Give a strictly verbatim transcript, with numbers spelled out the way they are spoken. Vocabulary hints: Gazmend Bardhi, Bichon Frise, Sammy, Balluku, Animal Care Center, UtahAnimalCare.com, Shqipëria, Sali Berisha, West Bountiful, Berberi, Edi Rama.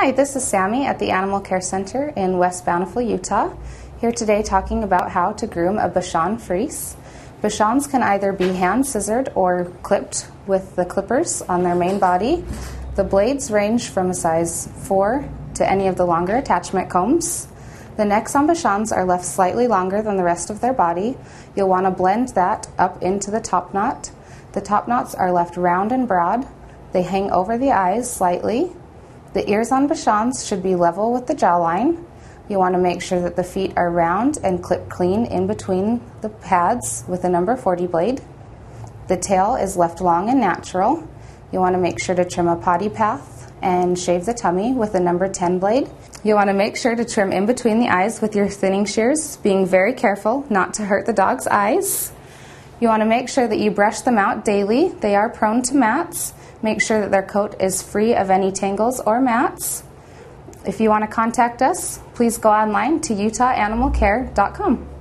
Hi, this is Sammy at the Animal Care Center in West Bountiful, Utah, here today talking about how to groom a Bichon Frise. Bichons can either be hand scissored or clipped with the clippers on their main body. The blades range from a size four to any of the longer attachment combs. The necks on Bichons are left slightly longer than the rest of their body. You'll want to blend that up into the top knot. The top knots are left round and broad. They hang over the eyes slightly. The ears on Bichons should be level with the jawline. You want to make sure that the feet are round and clipped clean in between the pads with a number forty blade. The tail is left long and natural. You want to make sure to trim a potty path and shave the tummy with a number ten blade. You want to make sure to trim in between the eyes with your thinning shears, being very careful not to hurt the dog's eyes. You want to make sure that you brush them out daily. They are prone to mats. Make sure that their coat is free of any tangles or mats. If you want to contact us, please go online to Utah Animal Care dot com.